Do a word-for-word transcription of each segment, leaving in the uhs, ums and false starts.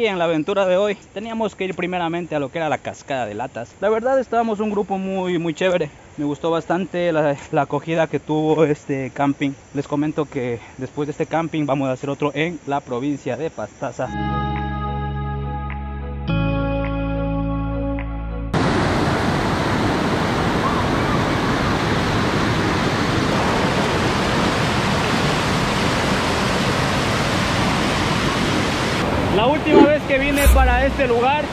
aquí en la aventura de hoy teníamos que ir primeramente a lo que era la cascada de latas. La verdad estábamos un grupo muy muy chévere. Me gustó bastante la, la acogida que tuvo este camping. Les comento que después de este camping vamos a hacer otro en la provincia de Pastaza. La última vez que vine para este lugar,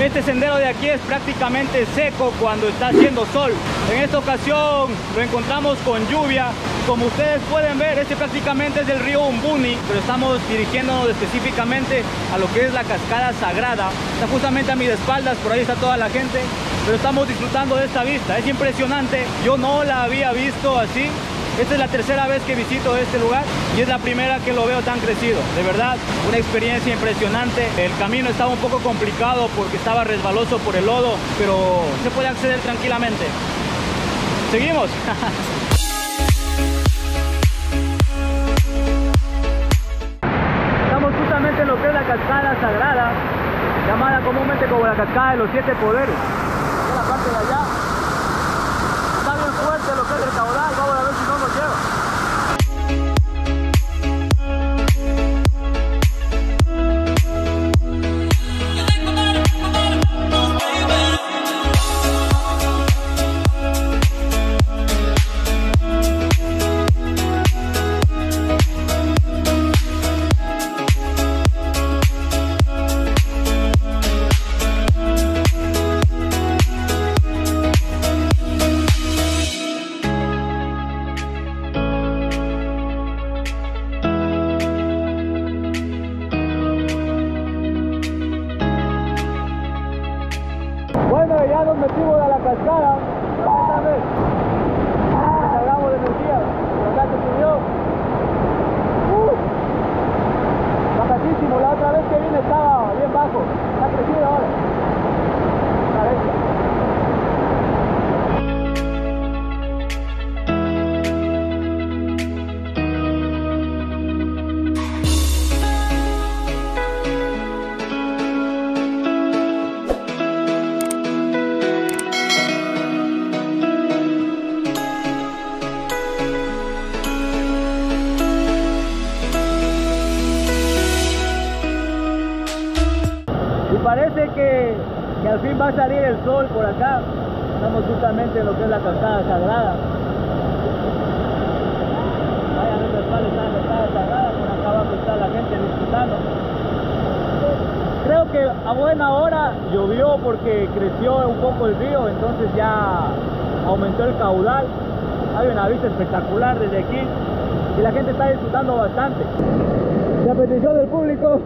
este sendero de aquí es prácticamente seco cuando está haciendo sol. En esta ocasión lo encontramos con lluvia. Como ustedes pueden ver, este prácticamente es el río Umbuni, pero estamos dirigiéndonos específicamente a lo que es la cascada sagrada. Está justamente a mis espaldas, por ahí está toda la gente, pero estamos disfrutando de esta vista. Es impresionante, yo no la había visto así. Esta es la tercera vez que visito este lugar y es la primera que lo veo tan crecido. De verdad, una experiencia impresionante. El camino estaba un poco complicado porque estaba resbaloso por el lodo, pero se puede acceder tranquilamente. Seguimos. Estamos justamente en lo que es la cascada sagrada, llamada comúnmente como la cascada de los siete poderes. En la parte de allá está bien fuerte lo que es el caudal. Vamos a ver si no nos lleva. Parece que, que al fin va a salir el sol por acá. Estamos justamente en lo que es la cascada sagrada. Vaya, nuestra espalda está la cascada sagrada. Por acá abajo está la gente disfrutando. Creo que a buena hora llovió porque creció un poco el río, entonces ya aumentó el caudal. Hay una vista espectacular desde aquí y la gente está disfrutando bastante. La petición del público.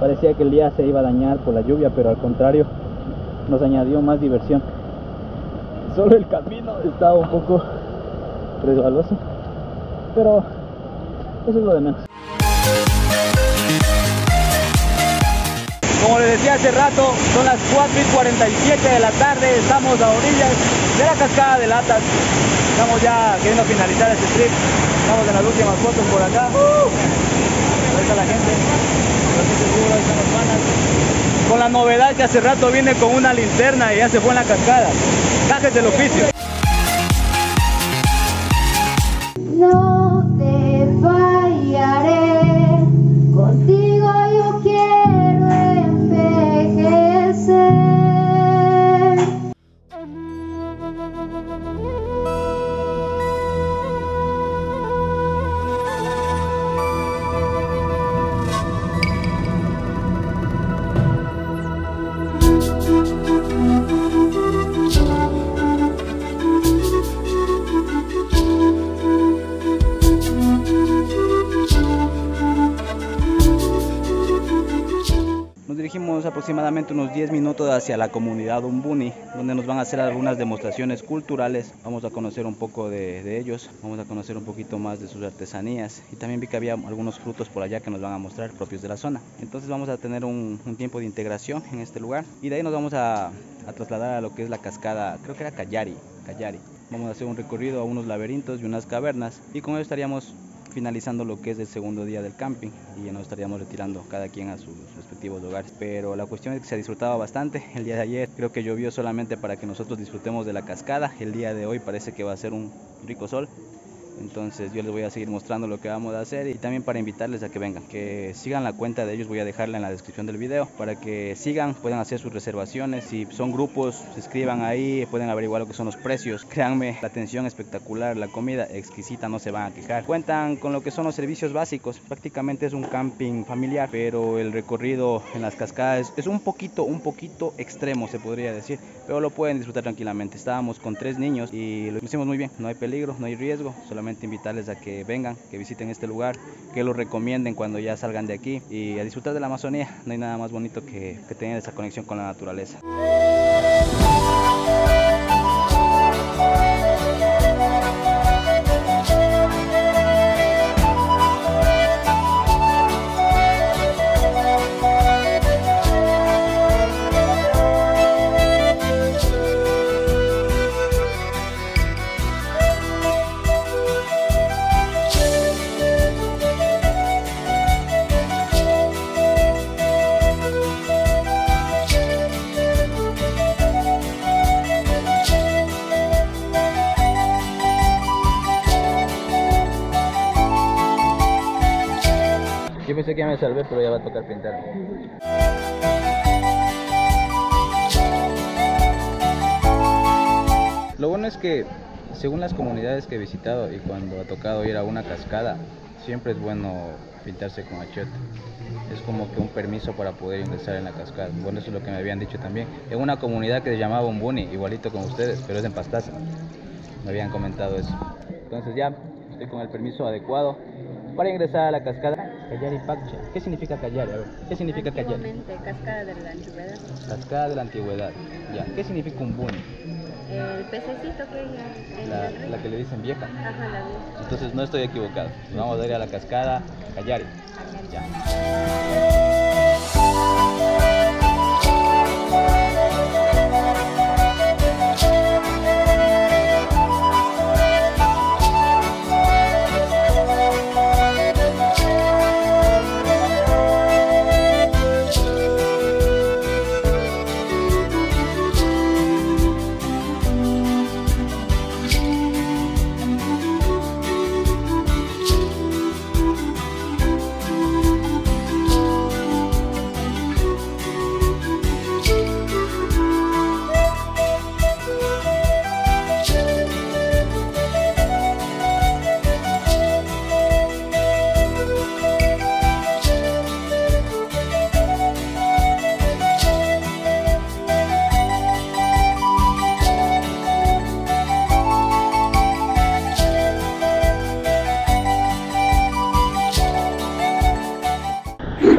Parecía que el día se iba a dañar por la lluvia, pero al contrario, nos añadió más diversión. Solo el camino estaba un poco resbaloso, pero eso es lo de menos. Como les decía hace rato, son las cuatro y cuarenta y siete de la tarde, estamos a orillas de la cascada de latas. Estamos ya queriendo finalizar este trip, estamos en las últimas fotos por acá. Ahí está la gente, ahí están los panas. Con la novedad que hace rato vine con una linterna y ya se fue en la cascada. Gajes del oficio. No te fallaré, contigo yo quiero envejecer. iremos aproximadamente unos diez minutos hacia la comunidad Umbuni, donde nos van a hacer algunas demostraciones culturales. Vamos a conocer un poco de, de ellos, vamos a conocer un poquito más de sus artesanías, y también vi que había algunos frutos por allá que nos van a mostrar propios de la zona. Entonces vamos a tener un, un tiempo de integración en este lugar, y de ahí nos vamos a, a trasladar a lo que es la cascada, creo que era Kallari, Kallari. Vamos a hacer un recorrido a unos laberintos y unas cavernas, y con ello estaríamos finalizando lo que es el segundo día del camping, y ya nos estaríamos retirando cada quien a sus respectivos hogares. Pero la cuestión es que se ha disfrutado bastante. El día de ayer creo que llovió solamente para que nosotros disfrutemos de la cascada. El día de hoy parece que va a ser un rico sol, entonces yo les voy a seguir mostrando lo que vamos a hacer, y también para invitarles a que vengan, que sigan la cuenta de ellos. Voy a dejarla en la descripción del video para que sigan, puedan hacer sus reservaciones. Si son grupos, se escriban ahí, pueden averiguar lo que son los precios. Créanme, la atención espectacular, la comida exquisita, no se van a quejar. Cuentan con lo que son los servicios básicos, prácticamente es un camping familiar, pero el recorrido en las cascadas es un poquito, un poquito extremo, se podría decir, pero lo pueden disfrutar tranquilamente. Estábamos con tres niños y lo hicimos muy bien, no hay peligro, no hay riesgo, solamente invitarles a que vengan, que visiten este lugar, que lo recomienden cuando ya salgan de aquí, y a disfrutar de la Amazonía. No hay nada más bonito que, que tener esa conexión con la naturaleza. Yo pensé que ya me salvé, pero ya va a tocar pintar. Lo bueno es que, según las comunidades que he visitado y cuando ha tocado ir a una cascada, siempre es bueno pintarse con achiote. Es como que un permiso para poder ingresar en la cascada. Bueno, eso es lo que me habían dicho también. En una comunidad que se llamaba Umbuni, igualito con ustedes, pero es en Pastaza. Me habían comentado eso. Entonces ya estoy con el permiso adecuado para ingresar a la cascada Kallari Paccha. ¿Qué significa Kallari? A ver, ¿qué significa Kallari? Cascada de la antigüedad. Cascada de la antigüedad. Ya. ¿Qué significa Umbuni? El pececito que es la, la, la que le dicen vieja. Ajá, la vieja. Entonces no estoy equivocado. Nos vamos a ir a la cascada Kallari. Ya.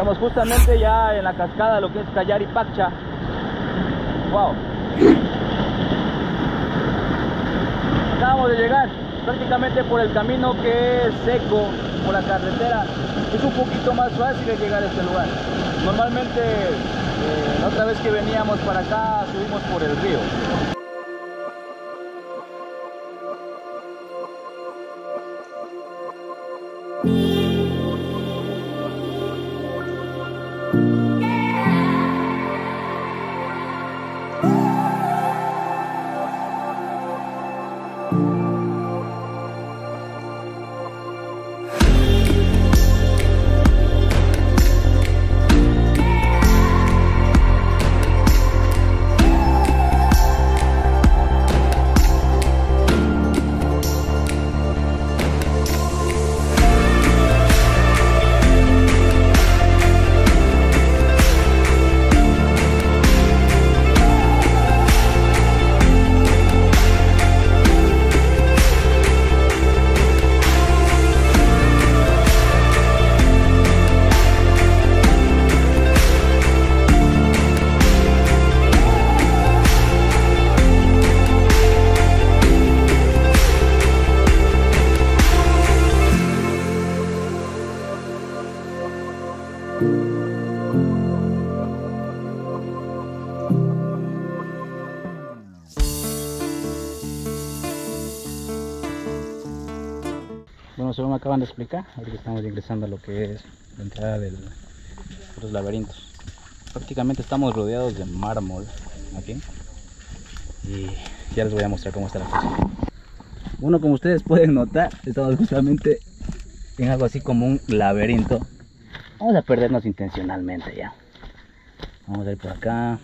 Estamos justamente ya en la cascada, lo que es Kallari Paccha. Wow. Acabamos de llegar prácticamente por el camino que es seco, por la carretera. Es un poquito más fácil de llegar a este lugar. Normalmente, eh, la otra vez que veníamos para acá, subimos por el río. según me acaban de explicar, ahorita estamos ingresando a lo que es la entrada de los laberintos. Prácticamente estamos rodeados de mármol aquí, y ya les voy a mostrar cómo está la cosa. Bueno, como ustedes pueden notar, estamos justamente en algo así como un laberinto. Vamos a perdernos intencionalmente ya. Vamos a ir por acá.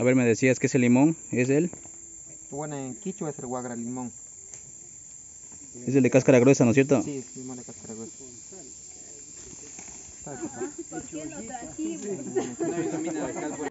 A ver, me decías que ese limón es el... Bueno, en quichua es el guagra limón. Es el de cáscara gruesa, ¿no es cierto? Sí, es el limón de cáscara gruesa. Ajá, ¿por qué no trajimos?